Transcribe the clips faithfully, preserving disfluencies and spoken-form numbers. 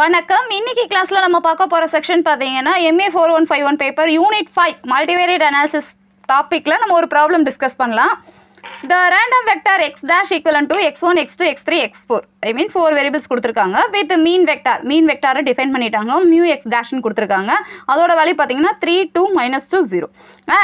வணக்கம். இன்னைக்கு கிளாஸ்ல நம்ம பார்க்க போற செக்ஷன் பாத்தீங்கன்னா M A four one five one paper unit five multivariate analysis டாபிக்ல நம்ம ஒரு problem discuss பண்ணலாம். The random vector x dash equivalent to x one x two x three x four I mean four variables கொடுத்திருக்காங்க. With the mean vector mean vector define பண்ணிட்டாங்க. mu x dash ன்னு கொடுத்திருக்காங்க. அதோட value பாத்தீங்கன்னா three two minus two zero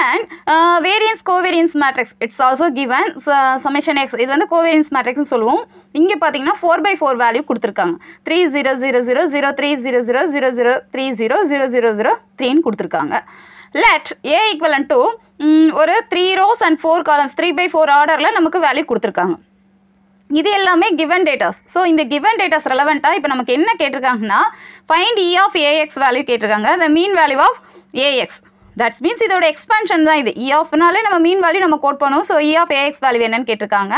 and uh, variance covariance matrix it's also given uh, summation x இது வந்து covariance matrix ன்னு சொல்லுவோம். இங்க பாத்தீங்கன்னா four by four value கொடுத்திருக்காங்க. three zero zero zero zero three zero zero zero zero three zero zero zero zero three ன்னு கொடுத்திருக்காங்க. Let A equivalent to um, ஒரு three rows and four columns three by four orderல நமக்கு value கொடுத்திருக்காங்க. இது எல்லாமே given datas. So இந்த given datas relevant ஆ இப்ப நமக்கு என்ன கேட்டிருக்காங்கன்னா find E of A X value கேட்டிருக்காங்க. The mean value of A X. That means இதோட expansion தான் இது. E of நாலே நம்ம mean value நம்ம கோட் பண்ணுவோம். So E of A X value என்னன்னு கேட்டிருக்காங்க.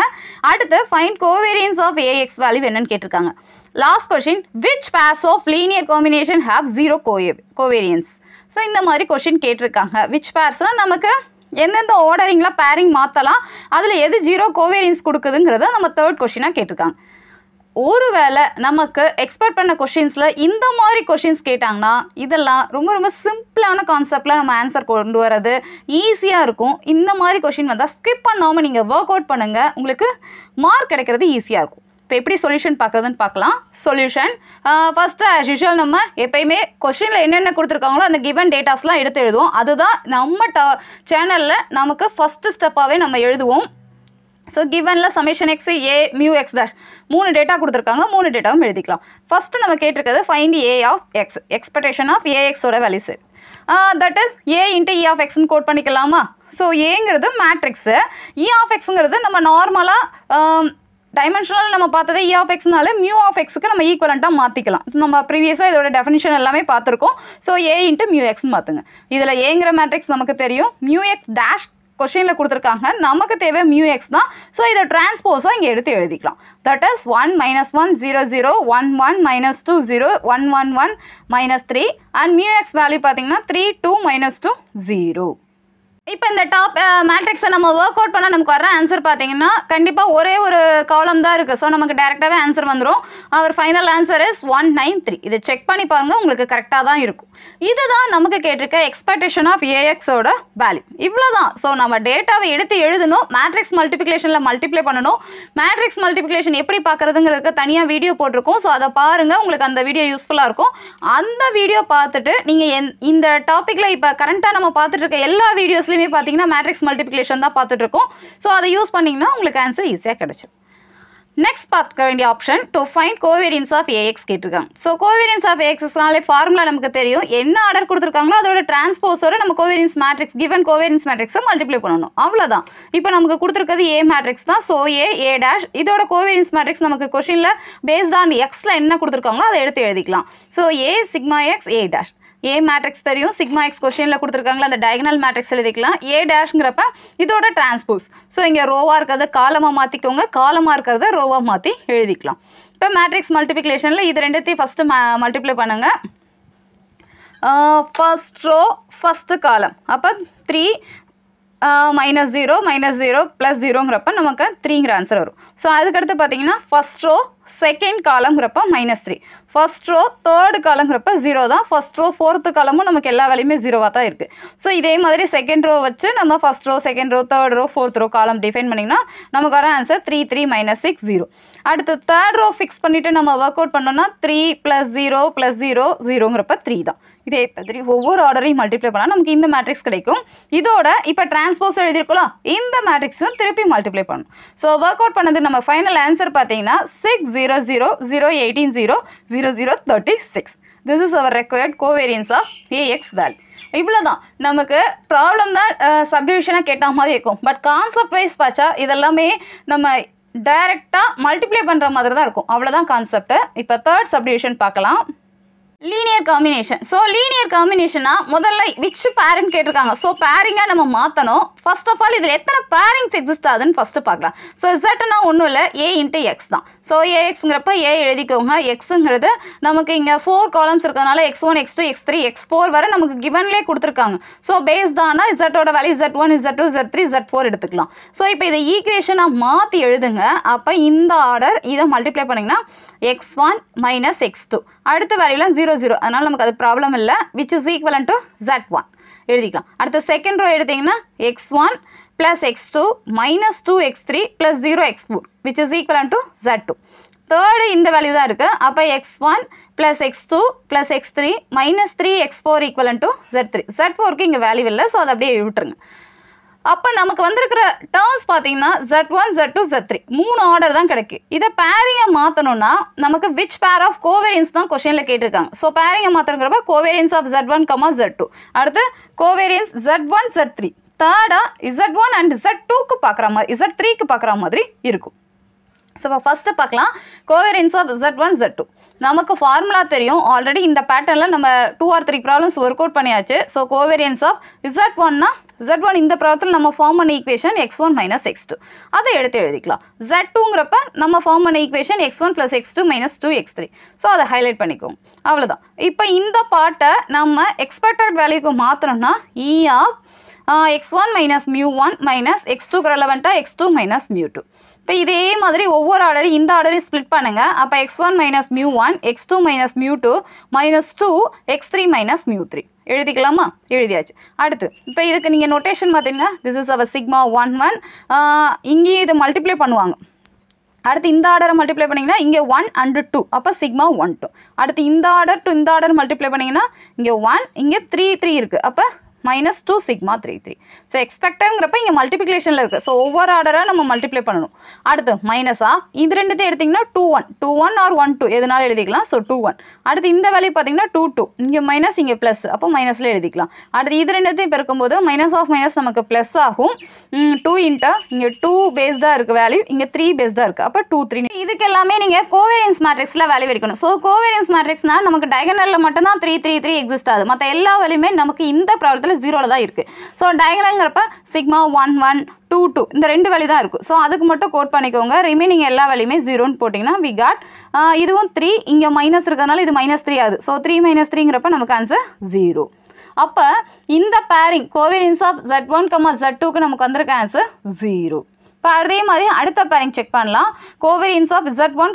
அடுத்து find covariance of A X value என்னன்னு கேட்டிருக்காங்க. Last question, which pairs of linear combination have zero covariance? So, இந்த மாதிரி question கேட்டிருக்காங்க. Which pairsனா நமக்கு எந்தெந்த orderingல pairing மாத்தலாம், அதில் எது zero covariance கொடுக்குதுங்கிறத நம்ம third questionா கேட்டிருக்காங்க. ஒருவேளை நமக்கு எக்ஸ்பெக்ட் பண்ண questionsல இந்த மாதிரி questions கேட்டாங்கன்னா இதெல்லாம் ரொம்ப ரொம்ப சிம்பிளான கான்செப்ட்ல நம்ம ஆன்சர் கொண்டு வரது ஈஸியா இருக்கும். இந்த மாதிரி question வந்தா ஸ்கிப் பண்ணாம நீங்க work out பண்ணுங்க, உங்களுக்கு மார்க் கிடைக்கிறது ஈஸியா இருக்கும். இப்போ எப்படி சொல்யூஷன் பார்க்குறதுன்னு பார்க்கலாம். சொல்யூஷன் ஃபஸ்ட்டு ஆஸ் யூஷுவல் நம்ம எப்பயுமே கொஷினில் என்னென்ன கொடுத்துருக்காங்களோ அந்த கிவன் டேட்டாஸ்லாம் எடுத்து எழுதுவோம். அதுதான் நம்ம ட சேனலில் நமக்கு ஃபஸ்ட்டு ஸ்டெப்பாகவே நம்ம எழுதுவோம். ஸோ கிவனில் சமேஷன் எக்ஸ் ஏ மியூ எக்ஸ் டேஷ் மூணு டேட்டா கொடுத்துருக்காங்க. மூணு டேட்டாவும் எழுதிக்கலாம். ஃபஸ்ட்டு நம்ம கேட்டிருக்கிறது find A of X expectation of ஏஎக்ஸோட values that is A into E of எக்ஸ்ன்னு கோட் பண்ணிக்கலாமா? ஸோ ஏங்கிறது மேட்ரிக்ஸு, இ ஆஃப் எக்ஸுங்கிறது நம்ம நார்மலாக டைமென்ஷனல் நம்ம பார்த்தது E of Xனால mu of Xக்கு நம்ம ஈக்குவலண்ட்டாக மாற்றிக்கலாம். ஸோ நம்ம ப்ரீவியஸாக இதோட டெஃபினிஷன் எல்லாமே பார்த்துருக்கோம். ஸோ A இன்ட்டு mu Xன்னு மாற்றுங்க. இதில் ஏங்கிற மேட்ரிக்ஸ் நமக்கு தெரியும். mu X டேஷ் கொஷனில் கொடுத்துருக்காங்க. நமக்கு தேவை mu X தான். ஸோ இதை டிரான்ஸ்போஸாக இங்கே எடுத்து எழுதிக்கலாம். That is one minus one zero zero one one minus two zero one one one minus three and mu X value பார்த்தீங்கன்னா three two minus two zero. இப்போ இந்த டாப் மேட்ரிக்ஸை நம்ம ஒர்க் அவுட் பண்ணால் நமக்கு வர ஆன்சர் பார்த்தீங்கன்னா கண்டிப்பாக ஒரே ஒரு காலம் தான் இருக்குது. ஸோ நமக்கு டேரெக்டாகவே ஆன்சர் வந்துடும். Our final answer is one nine three இதை செக் பண்ணி பாருங்கள், உங்களுக்கு கரெக்டாக தான் இருக்கும். இதுதான் நமக்கு கேட்டிருக்க எக்ஸ்பெக்டேஷன் ஆஃப் ஏஎக்ஸோட வேல்யூ. இவ்வளோ தான். ஸோ நம்ம டேட்டாவை எடுத்து எழுதணும், மேட்ரிக்ஸ் மல்டிப்ளிகேஷனில் மல்டிப்ளை பண்ணணும். மேட்ரிக்ஸ் மல்டிப்ளிகேஷன் எப்படி பார்க்குறதுங்கிறதுக்கு தனியாக வீடியோ போட்டிருக்கோம். ஸோ அதை பாருங்கள், உங்களுக்கு அந்த வீடியோ யூஸ்ஃபுல்லாக இருக்கும். அந்த வீடியோ பார்த்துட்டு நீங்கள் இந்த டாப்பிக்கில் இப்போ கரண்ட்டாக நம்ம பார்த்துட்டு இருக்க எல்லா வீடியோஸ்லையும் பார்த்தீங்கன்னா மேட்ரிக்ஸ் மல்டிப்ளிகேஷன் தான் பார்த்துட்டு இருக்கோம். ஸோ அதை யூஸ் பண்ணீங்கன்னா உங்களுக்கு ஆன்சர் ஈஸியாக கிடைச்சிடும். நெக்ஸ்ட் பார்க்க வேண்டிய option to find covariance of ax கேட்டிருக்காங்க. ஸோ கோவேரியன்ஸ் ஆஃப் ஏஎக்ஸ்னாலே ஃபார்முலா நமக்கு தெரியும். என்ன ஆர்டர் கொடுத்துருக்காங்களோ அதோட டிரான்ஸ்போஸோட நம்ம கோவேரியன்ஸ் மேட்ரிக்ஸ் கிவன் கோவேரியன்ஸ் மேட்ரிக்ஸை மல்டிப்ளை பண்ணணும், அவ்வளோதான். இப்போ நமக்கு கொடுத்துருக்கிறது ஏ மேட்ரிக்ஸ் தான். ஸோ ஏ ஏ டேஷ் இதோட கோவேரியன்ஸ் மேட்ரிக்ஸ் நமக்கு கொஷினில் பேஸ்ட் ஆன் எக்ஸில் என்ன கொடுத்துருக்காங்களோ அதை எடுத்து எழுதிக்கலாம். So A sigma X A dash A matrix தெரியும். சிக்மா எக்ஸ் கொஷனில் கொடுத்துருக்காங்களா அந்த டயகனல் மேட்ரிக்ஸ் எழுதிக்கலாம். ஏ டேஷ்ங்கிறப்ப இதோட டிரான்ஸ்போஸ். ஸோ இங்கே ரோவாக இருக்கிறத காலமாக மாற்றிக்கோங்க, காலமாக இருக்கிறத ரோவாக மாற்றி எழுதிக்கலாம். இப்போ மேட்ரிக்ஸ் மல்டிப்ளிகேஷனில் இது ரெண்டுத்தையும் ஃபஸ்ட்டு ம மல்டிப்ளை பண்ணுங்கள். ஃபஸ்ட் ரோ ஃபஸ்ட்டு காலம் அப்போ three minus zero minus zero plus ஜீரோங்கிறப்ப நமக்கு த்ரீங்கிற ஆன்சர் வரும். ஸோ அதுக்கடுத்து பார்த்தீங்கன்னா ஃபஸ்ட் ரோ செகண்ட் காலம்ங்கிறப்ப minus three, first row third காலம்ங்கிறப்ப ஜீரோ தான். ஃபஸ்ட் ரோ ஃபோர்த்து காலமும் நமக்கு எல்லா வேலையுமே ஜீரோவாக தான் இருக்குது. ஸோ இதே மாதிரி செகண்ட் ரோ வச்சு நம்ம first row second row third row fourth row column define பண்ணிங்கன்னா நமக்கு வர answer three three minus six zero. அடுத்து தேர்ட் ரோ ஃபிக்ஸ் பண்ணிவிட்டு நம்ம ஒர்க் அவுட் பண்ணோம்னா three plus zero plus zero ஜீரோங்கிறப்ப த்ரீ தான். இதே மாதிரி ஒவ்வொரு ஆர்டரையும் மல்டிப்ளை பண்ணால் நமக்கு இந்த மேட்ரிக்ஸ் கிடைக்கும். இதோட இப்போ டிரான்ஸ்போஸ் எழுதியிருக்கலாம், இந்த மேட்ரிக்ஸும் திருப்பி மல்டிப்ளை பண்ணணும். ஸோ ஒர்க் அவுட் பண்ணது நம்ம ஃபைனல் ஆன்சர் பார்த்தீங்கன்னா six zero zero zero eighteen zero zero zero thirty six. This is our required covariance of AX value. இவ்வளோ தான். நமக்கு ப்ராப்ளம் தான் சப்டிவிஷனாக கேட்டால் மாதிரி இருக்கும். பட் கான்செப்ட் வைஸ் பார்த்தா இதெல்லாமே நம்ம டைரெக்டாக மல்டிப்ளை பண்ணுற மாதிரி தான் இருக்கும், அவ்வளோதான் கான்செப்ட்டு. இப்போ தேர்ட் சப்டிவிஷன் பார்க்கலாம், லீனியர் காம்பினேஷன். ஸோ லீனியர் காம்பினேஷனாக முதல்ல விச் பேரிங் கேட்டிருக்காங்க. ஸோ பேரிங்காக நம்ம மாற்றணும். ஃபர்ஸ்ட் ஆஃப் ஆல் இதில் எத்தனை பேரிங்ஸ் எக்ஸிஸ்ட் ஆகுதுன்னு ஃபஸ்ட்டு பார்க்கலாம். ஸோ இசட்னா ஒன்றும் இல்லை, ஏ இன்ட்டு எக்ஸ் தான். ஸோ ஏஎக்ஸுங்கிறப்ப ஏ எழுதிக்கோங்க. எக்ஸுங்கிறது நமக்கு இங்கே ஃபோர் காலம்ஸ் இருக்கிறதுனால X one X two X three X four வரை நமக்கு கிவன்லேயே கொடுத்துருக்காங்க. ஸோ பேஸ் தானா இசட்டோட value Z one Z two Z three Z four எடுத்துக்கலாம். ஸோ இப்போ இதை ஈக்குவேஷனாக மாற்றி எழுதுங்க. அப்போ இந்த ஆர்டர் இதை மல்டிப்ளை பண்ணிங்கன்னா X one minus X two அடுத்த வரையில zero zero அதனால நமக்கு அது ப்ராப்ளம் இல்ல which is equivalent to Z one எழுதிக்கலாம். அடுத்த செகண்ட் ரோ எடுத்தீங்கன்னா x one plus x two minus two x three plus zero x four which is equivalent to Z two. Third இந்த value தான் இருக்கு. அப்ப x one plus x two plus x three minus three x four equivalent to Z three. Z four க்கு இங்க value இல்ல so அது அப்படியே விட்டுருங்க. அப்ப நமக்கு வந்திருக்கிற terms பாத்தீங்கன்னா Z one Z two Z three மூணு ஆர்டர் தான் கிடைக்கு. இத pairing-ஐ மாத்தணும்னா நமக்கு which pair of covariance தான் क्वेश्चनல கேட்டிருக்காங்க. சோ pairing-ஐ மாத்தறங்கறப்ப covariance of Z one, Z two. அடுத்து covariance Z one Z three. Third-ஆ Z one and Z two க்கு பார்க்கற மாதிரி Z three க்கு பார்க்கற மாதிரி இருக்கும். சோ first பார்க்கலாம் covariance of Z one Z two. நமக்கு formula தெரியும் ஆல்ரெடி இந்த பேட்டர்ன்ல நம்ம two or three problems work out பண்ணியாச்சு. So covariance of Z one னா Z one இந்த ப்ராப்ளத்துல நம்ம ஃபார்ம் பண்ண equation x one minus x two அதை எடுத்து எழுதிக்கலாம். Z two ங்கறப்ப நம்ம ஃபார்ம் பண்ண equation x one plus x two minus two x three so அதை ஹைலைட் பண்ணிக்கோங்க. அவ்வளவுதான். இப்போ இந்த பார்ட்ட நம்ம எக்ஸ்பெக்டட் வேல்யூக்கு மாத்தணும்னா e of uh, x one minus mu one minus x two relevant to x two minus mu two. இப்போ இதே மாதிரி ஒவ்வொரு ஆர்டர் இந்த ஆர்டரை ஸ்ப்ளிட் பண்ணுங்க. அப்ப x one minus mu one x two minus mu two minus two x three minus mu three எழுதிக்கலாமா? எழுதியாச்சு. அடுத்து இப்போ இதுக்கு நீங்க நோட்டேஷன் பாத்தீங்கன்னா this is our sigma one one இங்கே இத மல்டிப்ளை பண்ணுவாங்க. அடுத்து இந்த ஆர்டரை மல்டிப்ளை பண்ணீங்கன்னா இங்க one and two அப்ப sigma one two. அடுத்து இந்த ஆர்டர் to இந்த ஆர்டர் மல்டிப்ளை பண்ணீங்கன்னா இங்க one இங்க three three இருக்கு. அப்ப minus two sigma three three. So expected ங்கறப்ப இங்க மல்டிப்ளிகேஷன்ல இருக்கு. So ஒவ்வொரு ஆர்டரா நம்ம மல்டிப்ளை பண்ணனும். அடுத்து minus ஆ இந்த ரெண்டுதே எடுத்தீங்கன்னா two one two one or one two எதனால எழுதிக்கலாம். So two one. அடுத்து இந்த வேல்யூ பாத்தீங்கன்னா two two. இங்க minus இங்க plus அப்ப minusல எழுதிக்கலாம். அடுத்து இது ரெண்டுதே பெருக்கும்போது minus of minus நமக்கு plus ஆகும். two into இங்க two based ஆ இருக்கு வேல்யூ இங்க three based ஆ இருக்கு. அப்ப two three. இதுக்கு எல்லாமே நீங்க கோவேரியன்ஸ் மேட்ரிக்ஸ்ல வேல்யூ எடுக்கணும். So கோவேரியன்ஸ் மேட்ரிக்ஸ்னா நமக்கு டயகனல்ல மட்டும் தான் three three three எக்ஸிஸ்ட் ஆகுது. மத்த எல்லா வேல்யூமே நமக்கு இந்த ப்ராப்ளத்துல zero ல தான் இருக்கு. சோ டயகனல்ங்கறப்ப sigma one one two two இந்த ரெண்டு வேல்யூ தான் இருக்கு. சோ அதுக்கு மட்டும் கோட் பண்ணிக்கோங்க. ரிமைனிங் எல்லா வேல்யூமே zero ன்னு போடிங்கனா we got இதுவும் three இங்க மைனஸ் இருக்கனால இது minus three ஆகுது. சோ three minus three ங்கறப்ப நமக்கு ஆன்சர் zero. அப்ப இந்த pairing covariance of Z one Z two க்கு நமக்கு வந்திருக்க ஆன்சர் zero. அதே மாதிரி அடுத்த pairing check பண்ணலாம். covariance of Z one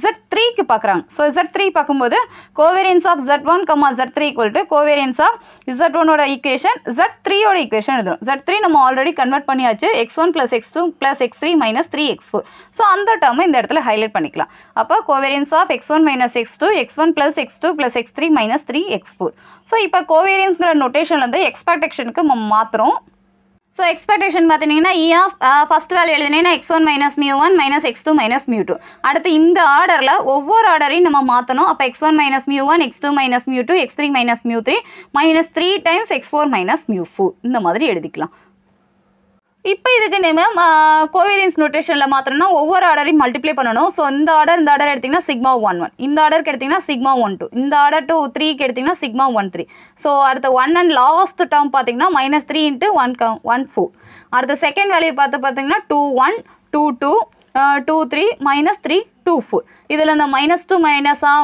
Z three க்கு பார்க்கறாங்க. சோ Z three பாக்கும்போது covariance of Z one Z three equal to covariance of Z one ஓட ஈக்குவேஷன் Z three ஓட ஈக்குவேஷன் எழுதணும். Z three நம்ம ஆல்ரெடி கன்வர்ட் பண்ணியாச்சு x one plus x two plus x three minus three x four. So அந்த டேர்மை இந்த இடத்துல highlight பண்ணிக்கலாம். அப்ப covariance of x one minus x two x one plus x two plus x three minus three x four. So இப்போ covarianceங்கற நோட்டேஷன்ல இருந்து எக்ஸ்பெக்டேஷனுக்கு நம்ம மாத்துறோம். So expectation பாத்தீங்கன்னா e of uh, first value எழுதினேனா x one minus mu one minus x two minus mu two. அடுத்து இந்த ஆர்டர்ல ஒவ்வொரு ஆர்டரையும் நம்ம மாத்தணும். அப்ப x one minus mu one x two minus mu two x three minus mu three minus three times x four minus mu four இந்த மாதிரி எழுதிக்கலாம். இப்போ இதுக்கு நம்ம கோவேரியன்ஸ் நோட்டேஷன்ல மாத்தறோம்னா ஒவ்வொரு ஆர்டரையும் மல்டிப்ளை பண்ணனும். சோ இந்த ஆர்டர் இந்த ஆர்டர் எடுத்தீங்கன்னா sigma one one. இந்த ஆர்டர் எடுத்தீங்கன்னா sigma one two. இந்த ஆர்டர் two three க்கு எடுத்தீங்கன்னா sigma one three. சோ அடுத்து one and லாஸ்ட் டேர்ம் பாத்தீங்கன்னா minus three into one four. அடுத்து செகண்ட் வேல்யூ பார்த்து பாத்தீங்கன்னா two one two two two three minus three two four. இதுல இந்த minus two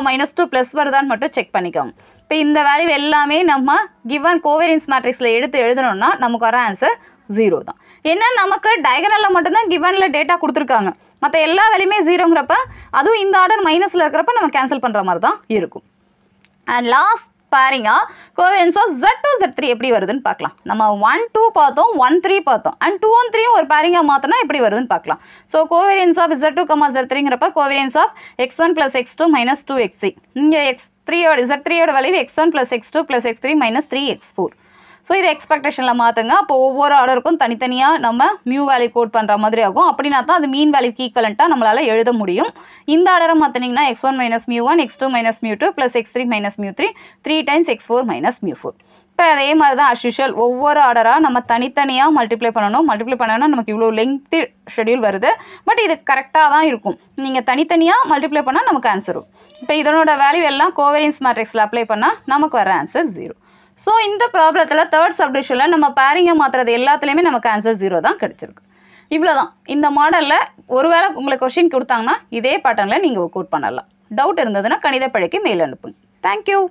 minus two plus வருதான்னு மட்டும் செக் பண்ணிக்கோங்க. இப்போ இந்த வேல்யூ எல்லாமே நம்ம given கோவேரியன்ஸ் மேட்ரிக்ஸ்ல எடுத்து எழுதணும்னா நமக்கு வர ஆன்சர் zero தான். ஏன்னா நமக்கு டயகனல்ல மட்டும் தான் கிவன்ல டேட்டா கொடுத்திருக்காங்க. மத்த எல்லா வேல்யூமே zero ங்கறப்ப அதுவும் இந்த ஆர்டர் மைனஸ்ல இருக்கறப்ப நம்ம கேன்சல் பண்ற மாதிரி தான் இருக்கும். அண்ட் லாஸ்ட் பாரிங்கா covariance of Z two Z three எப்படி வருதுன்னு பார்க்கலாம். நம்ம one two பார்த்தோம், one three பார்த்தோம் அண்ட் two one three ஒரு பாரிங்கா மாத்துனா எப்படி வருதுன்னு பார்க்கலாம். So covariance of Z two Z three ங்கறப்ப covariance of x one plus x two minus two x three. இங்க x three ஓட Z three ஓட value x one plus x two plus x three minus three x four. So இது எக்ஸ்பெக்டேஷன்ல மாத்துங்க. அப்போ ஒவ்வொரு ஆர்டருக்கும் தனித்தனியா நம்ம mu வேல்யூ கோட் பண்ற மாதிரி ஆகும். அப்படினா தான் அது மீன் வேல்யூக்கு ஈக்குவலன்ட்டா நம்மளால எழுத முடியும். இந்த ஆர்டரை மாத்துனீங்கன்னா x one minus mu one x two minus mu two plus x three minus mu three three times x four minus mu four. இப்போ அதே மாதிரி தான் as usual ஒவ்வொரு ஆர்டரா நம்ம தனித்தனியா மல்டிப்ளை பண்ணனும். மல்டிப்ளை பண்ணனா நமக்கு இவ்ளோ லெங்தி ஷெட்யூல் வருது. பட் இது கரெக்ட்டா தான் இருக்கும். நீங்க தனித்தனியா மல்டிப்ளை பண்ணா நமக்கு ஆன்சர் வரும். இப்போ இதனோட வேல்யூ எல்லாம் கோவேரியன்ஸ் மேட்ரிக்ஸ்ல அப்ளை பண்ணா நமக்கு வர ஆன்சர் zero. சோ இந்த ப்ராப்ளத்துல third சப்டிஷன்ல நம்ம pairing-ஐ மாத்துறது எல்லாத்துலயுமே நமக்கு answer zero தான் கிடைச்சிருக்கு. இவ்வளவுதான். இந்த மாடல்ல ஒருவேளை உங்களுக்கு क्वेश्चन கொடுத்தாங்கன்னா இதே பேட்டர்ன்ல நீங்க கோட் பண்ணலாம். டவுட் இருந்ததுன்னா கணித படைக்கு மெயில் அனுப்புங்க. Thank you.